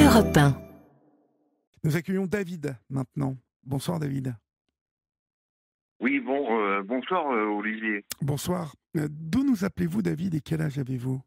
Europe 1. Nous accueillons David maintenant. Bonsoir David. Oui, bonsoir Olivier. Bonsoir. D'où nous appelez-vous David et quel âge avez-vous?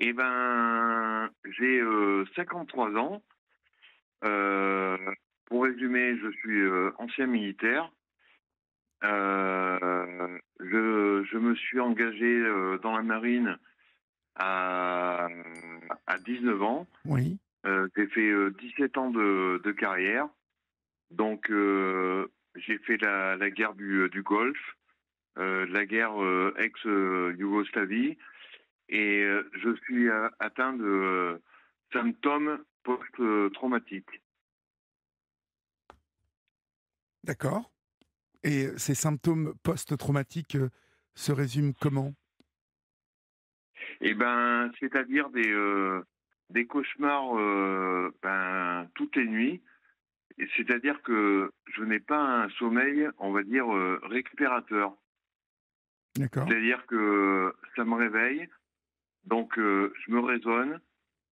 Eh ben, j'ai 53 ans. Pour résumer, je suis ancien militaire. Je me suis engagé dans la marine à 19 ans. Oui. J'ai fait 17 ans de carrière. Donc, j'ai fait la guerre du Golfe, la guerre ex-Yougoslavie. Et je suis atteint de symptômes post-traumatiques. D'accord. Et ces symptômes post-traumatiques se résument comment? Eh ben, c'est-à-dire des cauchemars toutes les nuits. C'est-à-dire que je n'ai pas un sommeil, on va dire, récupérateur. D'accord. C'est-à-dire que ça me réveille, donc je me raisonne,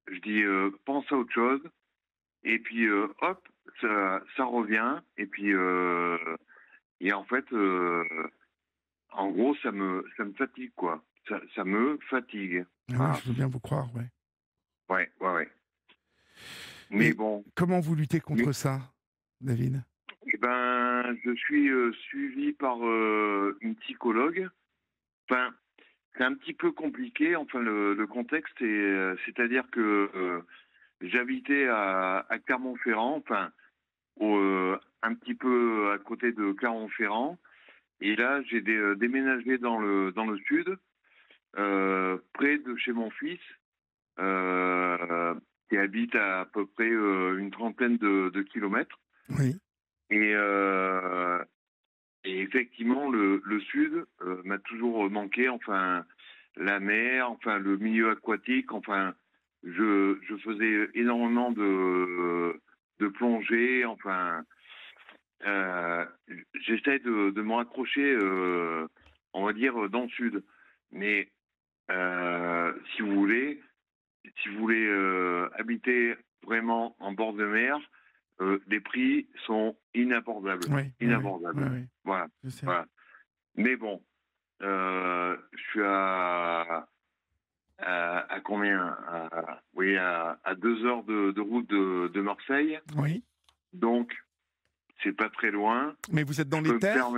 je dis pense à autre chose, et puis hop, ça revient, et puis... Et en fait, en gros, ça me fatigue, quoi. Ça me fatigue. Ah, voilà. Je veux bien vous croire, ouais. Ouais. Mais bon... Comment vous luttez contre ça, David? Eh ben, je suis suivi par une psychologue. Enfin, c'est un petit peu compliqué, enfin, le contexte. C'est-à-dire que j'habitais à Clermont-Ferrand, enfin... un petit peu à côté de Clermont-Ferrand. Et là, j'ai déménagé dans le sud, près de chez mon fils, qui habite à peu près une trentaine de kilomètres. Oui. Et effectivement, le sud m'a toujours manqué, enfin, la mer, enfin, le milieu aquatique, enfin, je faisais énormément de plongée, enfin... j'essaie de me raccrocher, on va dire, dans le sud. Mais si vous voulez habiter vraiment en bord de mer, les prix sont inabordables. Oui, inabordables. Oui. Voilà. Mais bon, je suis à combien? À 2 heures de route de Marseille. Oui. Donc, c'est pas très loin. Mais vous êtes dans les terres?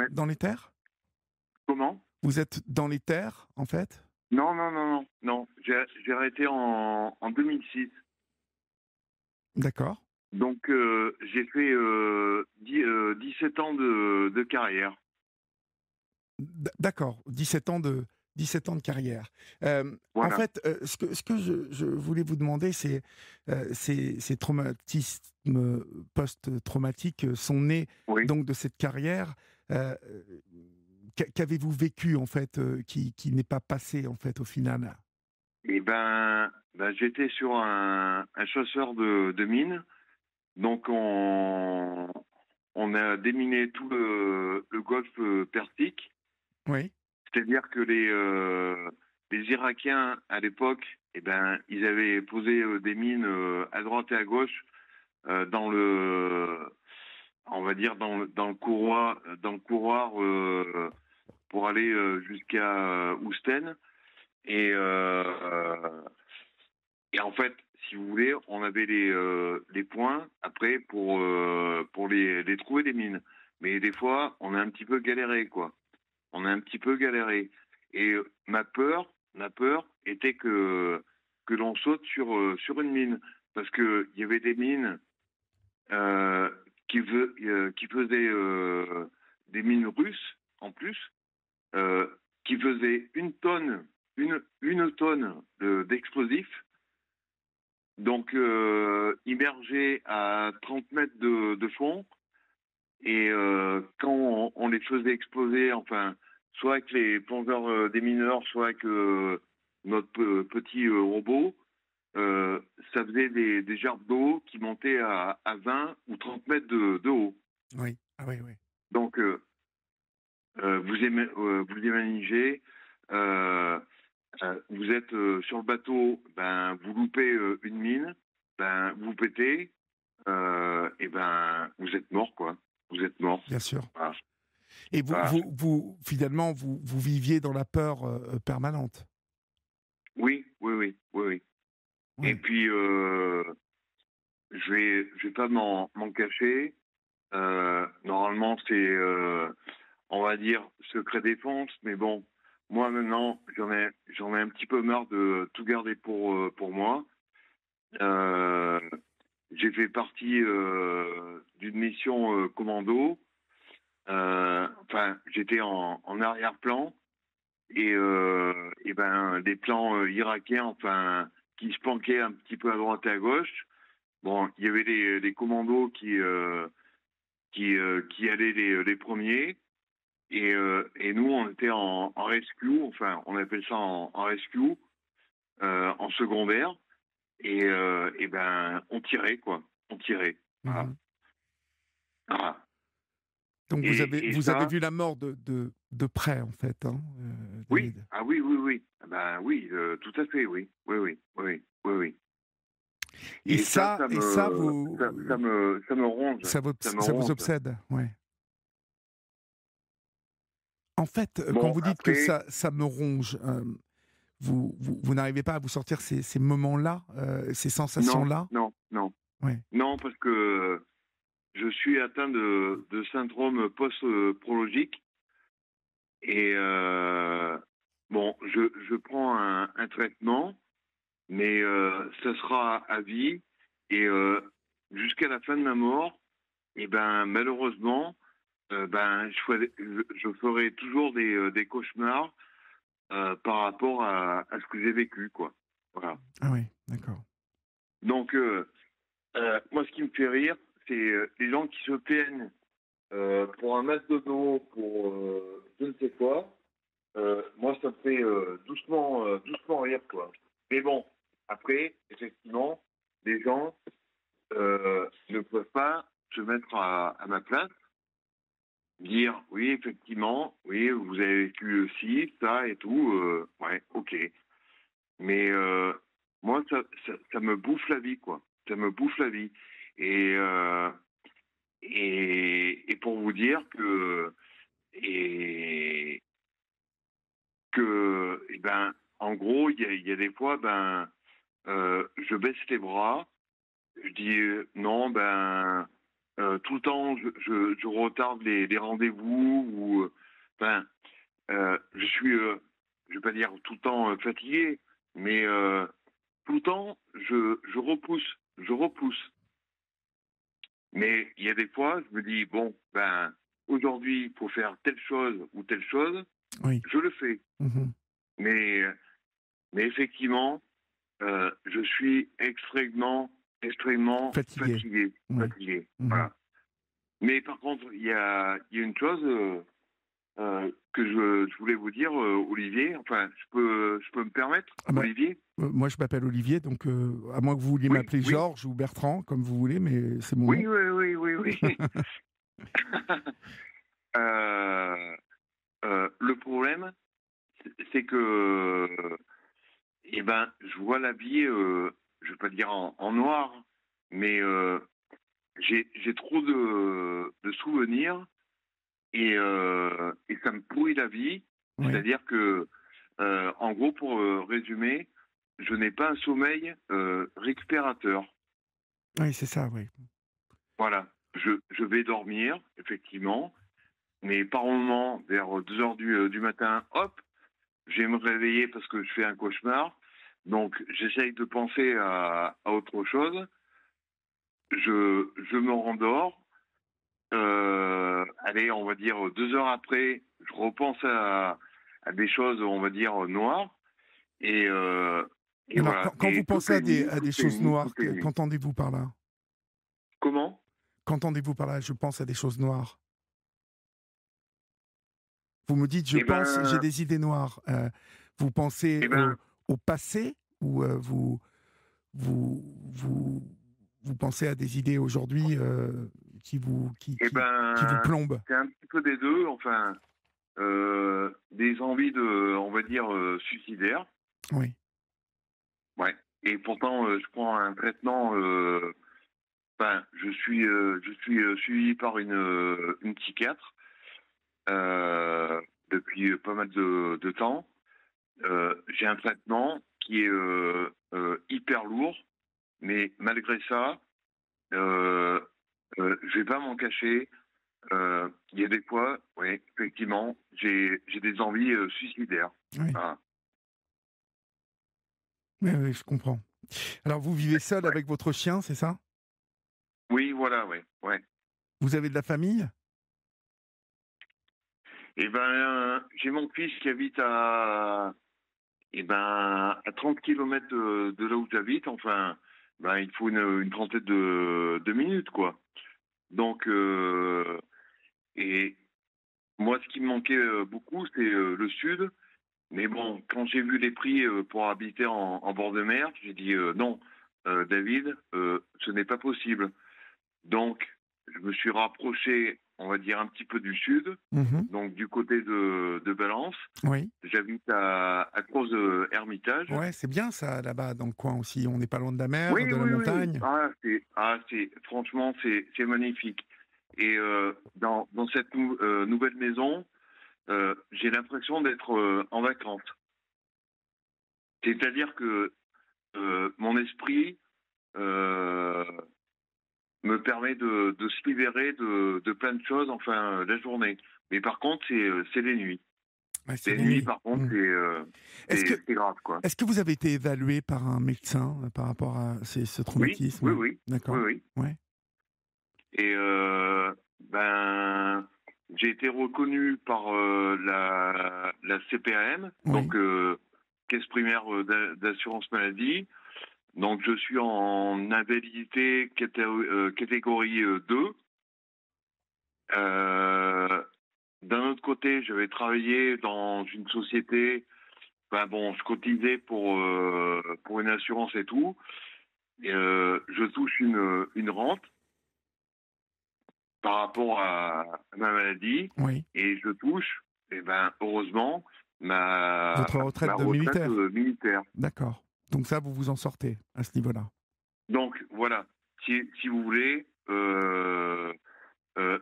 Comment? Vous êtes dans les terres, en fait? Non. J'ai arrêté en 2006. D'accord. Donc, j'ai fait 17 ans de carrière. D'accord, 17 ans de carrière. Voilà. En fait, ce que je voulais vous demander, c'est ces traumatismes post-traumatiques sont nés donc de cette carrière. Qu'avez-vous vécu en fait, qui n'est pas passé en fait au final? Eh ben, j'étais sur un chasseur de mines. Donc on a déminé tout le golfe Persique. Oui. C'est-à-dire que les Irakiens, à l'époque, ils avaient posé des mines à droite et à gauche dans le couloir pour aller jusqu'à Houston. Et en fait, si vous voulez, on avait les points après pour les trouver, les mines. Mais des fois, on a un petit peu galéré, quoi. Et ma peur était que l'on saute sur une mine. Parce qu'il y avait des mines qui faisaient des mines russes, en plus, qui faisaient une tonne d'explosifs. Donc, immergées à 30 mètres de fond. Et quand on les faisait exploser, enfin, soit avec les plongeurs des mineurs, soit avec notre petit robot, ça faisait des gerbes d'eau qui montaient à 20 ou 30 mètres de haut. Oui, ah oui. Donc, vous imaginez, vous êtes sur le bateau, vous loupez une mine, ben, vous pétez, et ben, vous êtes mort, quoi. Vous êtes mort. Bien sûr. Voilà. Et vous, voilà. vous finalement, vous viviez dans la peur permanente. Oui. Et puis, je vais pas m'en cacher. Normalement, c'est, on va dire, secret défense. Mais bon, moi maintenant, j'en ai un petit peu marre de tout garder pour moi. J'ai fait partie d'une mission commando. Enfin, j'étais en arrière-plan et ben des plans irakiens, enfin, qui se planquaient un petit peu à droite et à gauche. Bon, il y avait les commandos qui allaient les premiers et nous on était en rescue, enfin on appelle ça en rescue, en secondaire et ben on tirait quoi, on tirait. Voilà. Mmh. Voilà. Donc vous avez vu la mort de près en fait. Hein, oui. Ah oui. Ben oui, tout à fait, oui. Et ça me ronge. Ça vous obsède, ouais. En fait, bon, quand vous dites après... que ça me ronge, vous n'arrivez pas à vous sortir ces moments-là, ces sensations-là? Non. Ouais. Non, parce que je suis atteint de syndrome post-prologique et bon, je prends un traitement. Mais ça sera à vie et jusqu'à la fin de ma mort, et ben malheureusement, ben je ferai toujours des cauchemars par rapport à ce que j'ai vécu, quoi. Voilà. Ah oui, d'accord. Donc moi, ce qui me fait rire, c'est les gens qui se plaignent pour un mastodon, pour je ne sais quoi. Moi, ça me fait doucement rire, quoi. Mais bon. Après, effectivement, les gens ne peuvent pas se mettre à ma place, dire « oui, effectivement, oui, vous avez vécu aussi, ça et tout, ouais, ok ». Mais moi, ça me bouffe la vie, quoi. Ça me bouffe la vie. Et pour vous dire que ben, en gros, il y a des fois, ben... je baisse les bras, je dis non, ben, tout le temps, je retarde les rendez-vous, ou, ben, je suis, je ne vais pas dire tout le temps fatigué, mais tout le temps, je repousse. Mais il y a des fois, je me dis, bon, ben, aujourd'hui, il faut faire telle chose ou telle chose, oui. Je le fais. Mmh. Mais effectivement, je suis extrêmement fatigué. Oui. Voilà. Mais par contre, il y a une chose que je voulais vous dire, Olivier. Enfin, je peux me permettre, ah ben, Olivier. Moi, je m'appelle Olivier, donc à moins que vous vouliez m'appeler Georges ou Bertrand, comme vous voulez, mais c'est mon nom. Oui. Le problème, c'est que... Eh ben, je vois la vie, je ne vais pas dire en noir, mais j'ai trop de souvenirs et ça me pourrit la vie. Oui. C'est-à-dire que, en gros, pour résumer, je n'ai pas un sommeil récupérateur. Oui, c'est ça, oui. Voilà, je vais dormir, effectivement, mais par moment, vers 2h du matin, hop, je vais me réveiller parce que je fais un cauchemar. Donc, j'essaye de penser à autre chose. Je me rendors. Allez, on va dire 2 heures après, je repense à des choses, on va dire, noires. Et alors, voilà. Quand vous pensez à des choses noires, qu'entendez-vous par là? Comment? Qu'entendez-vous par là? Je pense à des choses noires. Vous me dites, j'ai des idées noires. Vous pensez au passé ou vous pensez à des idées aujourd'hui qui vous plombent? C'est un petit peu des deux, enfin, des envies, on va dire, suicidaires. Oui. Ouais. Et pourtant, je prends un traitement. Je suis suivi par une psychiatre depuis pas mal de temps. J'ai un traitement qui est hyper lourd, mais malgré ça, je vais pas m'en cacher. Il y a des fois, oui, effectivement, j'ai des envies suicidaires. Oui. Voilà. Oui, je comprends. Alors, vous vivez seul avec votre chien, c'est ça? Oui, voilà, oui. Ouais. Vous avez de la famille? Eh bien, j'ai mon fils qui habite à 30 km de là où j'habite. Enfin, ben, il faut une trentaine de minutes, quoi. Donc, et moi, ce qui me manquait beaucoup, c'est le sud. Mais bon, quand j'ai vu les prix pour habiter en bord de mer, j'ai dit non, David, ce n'est pas possible. Donc, je me suis rapproché, on va dire, un petit peu du sud, donc du côté de Valence. Oui. J'habite à Crozes-Hermitage. Ouais, c'est bien ça, là-bas, dans le coin aussi. On n'est pas loin de la mer, oui, de la montagne. Oui. Franchement, c'est magnifique. Et dans cette nouvelle maison, j'ai l'impression d'être en vacances. C'est-à-dire que mon esprit me permet de se libérer de plein de choses, enfin, la journée. Mais par contre, c'est les nuits. Ouais, les nuits, par contre, c'est grave, quoi. Est-ce que vous avez été évalué par un médecin par rapport à ce traumatisme? Oui. D'accord. Oui. Ouais. Et j'ai été reconnu par la CPAM, oui. Donc caisse primaire d'assurance maladie. Donc je suis en invalidité catégorie 2. D'un autre côté, j'avais travaillé dans une société. Ben bon, je cotisais pour une assurance et tout. Et, je touche une rente par rapport à ma maladie, oui. Et je touche, et heureusement, votre retraite militaire. D'accord. Donc ça, vous vous en sortez à ce niveau-là. Donc voilà, si vous voulez,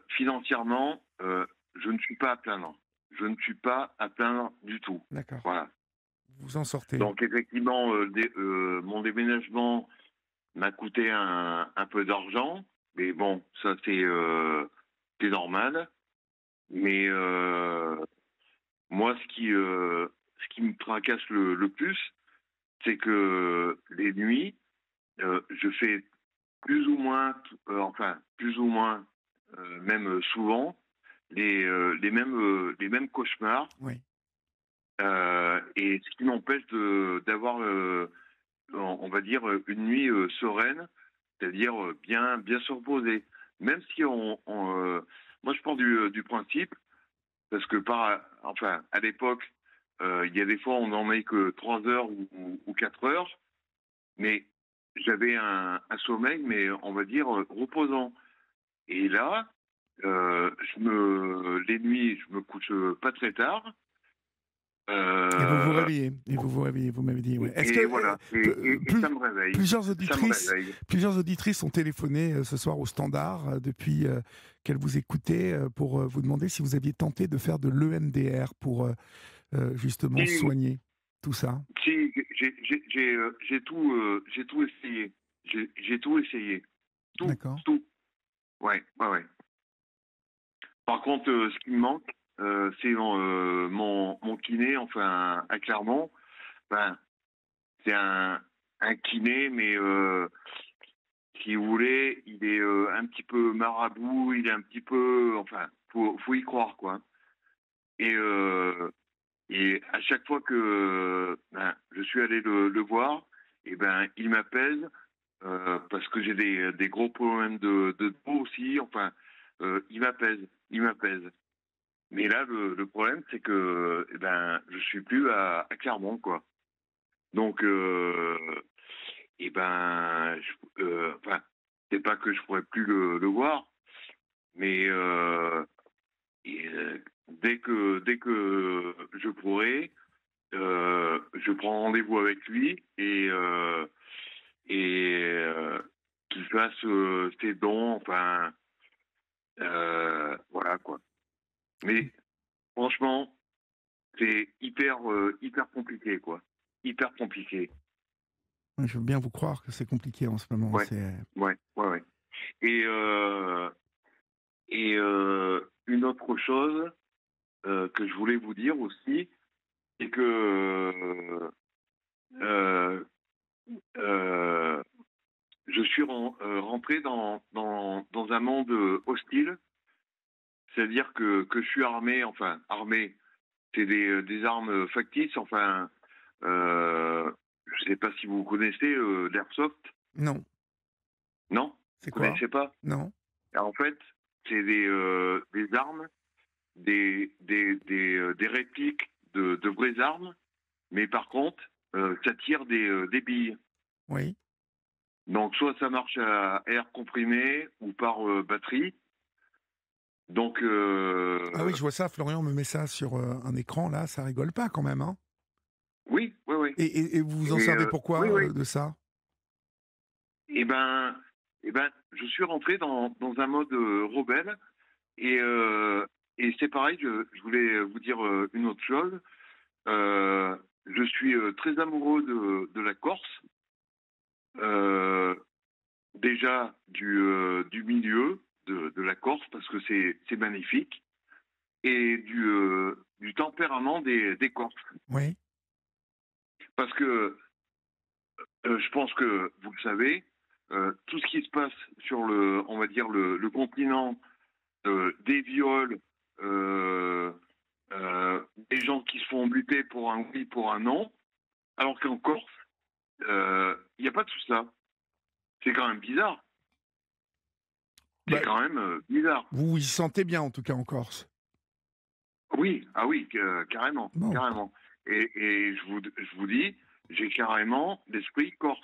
financièrement, je ne suis pas à plaindre. Je ne suis pas à plaindre du tout. D'accord. Voilà. Vous en sortez. Donc effectivement, mon déménagement m'a coûté un peu d'argent. Mais bon, ça c'est normal. Mais moi, ce qui me tracasse le plus, c'est que les nuits, je fais plus ou moins, même souvent, les mêmes cauchemars. Oui. Et ce qui m'empêche d'avoir, on va dire, une nuit sereine. C'est-à-dire bien se reposer. Même si moi, je pars du principe, parce que à l'époque, il y a des fois, on n'en met que 3 heures ou 4 heures, mais j'avais un sommeil, mais on va dire reposant. Et là, les nuits, je me couche pas très tard. Et vous vous réveillez, vous m'avez dit. Ouais. Ça me réveille. Plusieurs auditrices ont téléphoné ce soir au standard depuis qu'elles vous écoutaient pour vous demander si vous aviez tenté de faire de l'EMDR pour justement soigner tout ça. Si, j'ai tout essayé. J'ai tout essayé. Tout. D'accord. Tout. Ouais. Par contre, ce qui me manque, c'est mon kiné, enfin à Clermont. C'est un kiné, mais si vous voulez, il est un petit peu marabout, il est un petit peu, enfin, faut y croire, quoi. Et à chaque fois que je suis allé le voir, et il m'apaise parce que j'ai des gros problèmes de dos aussi. Enfin, il m'apaise. Mais là, le problème, c'est que je ne suis plus à Clermont, quoi. Donc, c'est pas que je ne pourrais plus le voir, mais dès que je pourrai, je prends rendez-vous avec lui et et qu'il fasse ses dons, enfin, voilà quoi. Mais franchement, c'est hyper compliqué quoi, hyper compliqué. Je veux bien vous croire que c'est compliqué en ce moment. Ouais, ouais. Et une autre chose que je voulais vous dire aussi, c'est que je suis rentré dans un monde hostile, c'est-à-dire que je suis armé, enfin armé, c'est des armes factices, enfin je ne sais pas si vous connaissez l'airsoft. Non. Non? C'est quoi? Vous ne connaissez pas? Non. En fait, c'est des armes, des répliques de vraies armes, mais par contre, ça tire des billes. Oui. Donc, soit ça marche à air comprimé ou par batterie. Donc. Ah oui, je vois ça. Florian me met ça sur un écran, là. Ça rigole pas quand même, hein? Oui, oui, oui. Et vous vous en servez pourquoi de ça? Eh ben, je suis rentré dans un mode rebelle et c'est pareil, je voulais vous dire une autre chose. Je suis très amoureux de la Corse, déjà du milieu de la Corse parce que c'est magnifique, et du tempérament des Corses. Oui. Parce que je pense que vous le savez, tout ce qui se passe sur on va dire le continent, des viols, des gens qui se font buter pour un oui, pour un non, alors qu'en Corse, il n'y a pas tout ça. C'est quand même bizarre. C'est quand même bizarre. Vous vous y sentez bien en tout cas en Corse? Oui, ah oui, carrément, bon. Carrément. Et je vous dis, j'ai carrément l'esprit corse.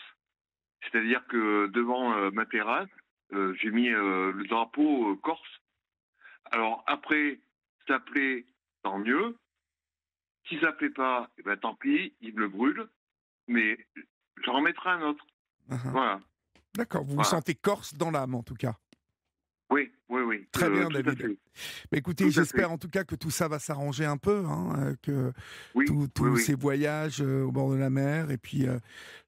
C'est-à-dire que devant ma terrasse, j'ai mis le drapeau corse. Alors après, ça plaît, tant mieux. Si ça plaît pas, eh ben, tant pis, il me le brûle. Mais j'en remettrai un autre. Uh-huh. Voilà. D'accord, vous vous sentez corse dans l'âme en tout cas. Oui, oui, oui. Très bien, David. Mais écoutez, j'espère en tout cas que tout ça va s'arranger un peu, hein, que tous ces voyages au bord de la mer et puis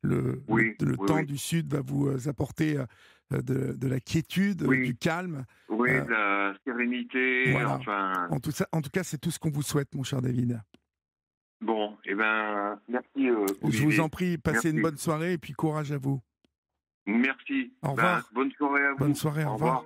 le temps du Sud va vous apporter de la quiétude, du calme. Oui, de la sérénité. Voilà. Enfin... en tout cas, c'est tout ce qu'on vous souhaite, mon cher David. Bon, eh bien, merci. Je vous en prie, passez une bonne soirée et puis courage à vous. Merci. Au revoir. Bonne soirée à vous. Bonne soirée, au revoir.